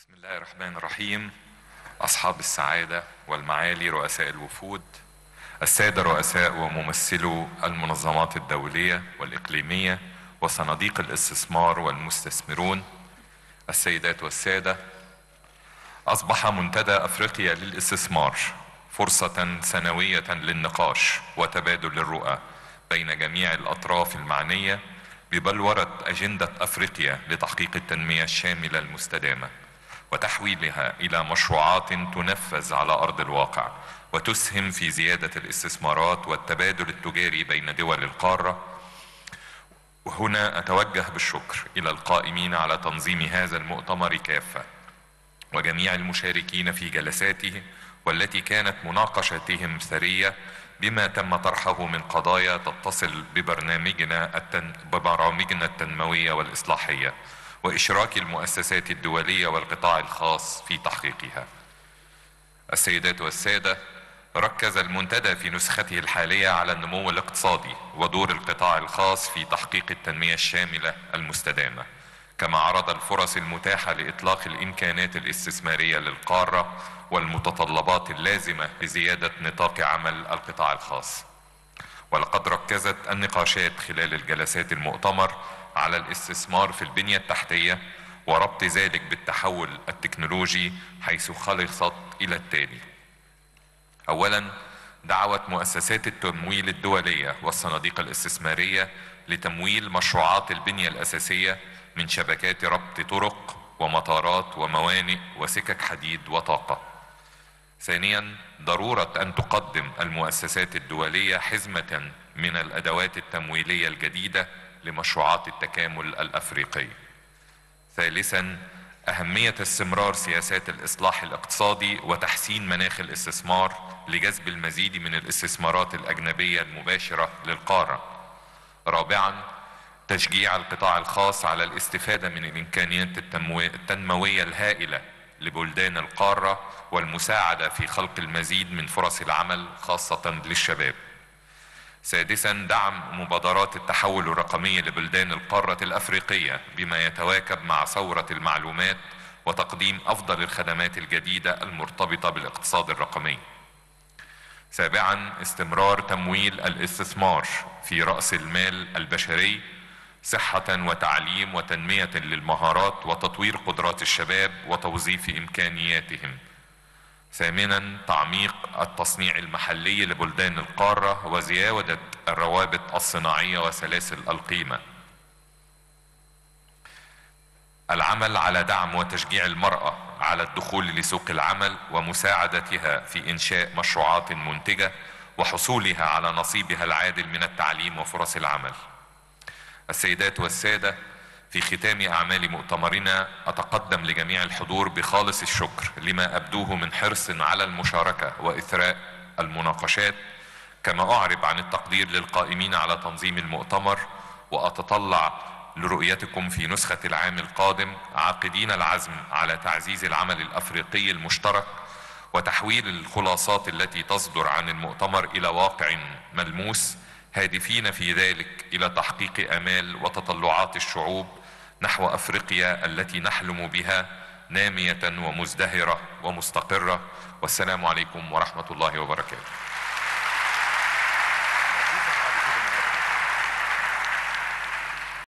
بسم الله الرحمن الرحيم. أصحاب السعادة والمعالي رؤساء الوفود، السادة رؤساء وممثلو المنظمات الدولية والإقليمية وصناديق الاستثمار والمستثمرون، السيدات والسادة، أصبح منتدى أفريقيا للاستثمار فرصة سنوية للنقاش وتبادل الرؤى بين جميع الأطراف المعنية ببلورة أجندة أفريقيا لتحقيق التنمية الشاملة المستدامة وتحويلها إلى مشروعات تنفذ على أرض الواقع وتسهم في زيادة الاستثمارات والتبادل التجاري بين دول القارة. وهنا أتوجه بالشكر إلى القائمين على تنظيم هذا المؤتمر كافة وجميع المشاركين في جلساته والتي كانت مناقشتهم ثرية بما تم طرحه من قضايا تتصل ببرامجنا التنموية والإصلاحية وإشراك المؤسسات الدولية والقطاع الخاص في تحقيقها. السيدات والسادة، ركز المنتدى في نسخته الحالية على النمو الاقتصادي ودور القطاع الخاص في تحقيق التنمية الشاملة المستدامة، كما عرض الفرص المتاحة لإطلاق الإمكانات الاستثمارية للقارة والمتطلبات اللازمة لزيادة نطاق عمل القطاع الخاص. ولقد ركزت النقاشات خلال الجلسات المؤتمر على الاستثمار في البنية التحتية وربط ذلك بالتحول التكنولوجي، حيث خلصت إلى التالي: أولاً، دعوت مؤسسات التمويل الدولية والصناديق الاستثمارية لتمويل مشروعات البنية الأساسية من شبكات ربط طرق ومطارات وموانئ وسكك حديد وطاقة. ثانياً، ضرورة أن تقدم المؤسسات الدولية حزمة من الأدوات التمويلية الجديدة لمشروعات التكامل الأفريقي. ثالثاً، أهمية استمرار سياسات الإصلاح الاقتصادي وتحسين مناخ الاستثمار لجذب المزيد من الاستثمارات الأجنبية المباشرة للقارة. رابعاً، تشجيع القطاع الخاص على الاستفادة من الإمكانيات التنموية الهائلة لبلدان القارة والمساعدة في خلق المزيد من فرص العمل خاصة للشباب. سادساً، دعم مبادرات التحول الرقمي لبلدان القارة الأفريقية بما يتواكب مع ثورة المعلومات وتقديم أفضل الخدمات الجديدة المرتبطة بالاقتصاد الرقمي. سابعاً، استمرار تمويل الاستثمار في رأس المال البشري، صحة وتعليم وتنمية للمهارات وتطوير قدرات الشباب وتوظيف إمكانياتهم. ثامناً، تعميق التصنيع المحلي لبلدان القارة وزيادة الروابط الصناعية وسلاسل القيمة. العمل على دعم وتشجيع المرأة على الدخول لسوق العمل ومساعدتها في إنشاء مشروعات منتجة وحصولها على نصيبها العادل من التعليم وفرص العمل. السيدات والسادة، في ختام أعمال مؤتمرنا أتقدم لجميع الحضور بخالص الشكر لما أبدوه من حرص على المشاركة وإثراء المناقشات، كما أعرب عن التقدير للقائمين على تنظيم المؤتمر، وأتطلع لرؤيتكم في نسخة العام القادم عاقدين العزم على تعزيز العمل الأفريقي المشترك وتحويل الخلاصات التي تصدر عن المؤتمر إلى واقع ملموس، هادفين في ذلك إلى تحقيق آمال وتطلعات الشعوب نحو أفريقيا التي نحلم بها نامية ومزدهرة ومستقرة. والسلام عليكم ورحمة الله وبركاته.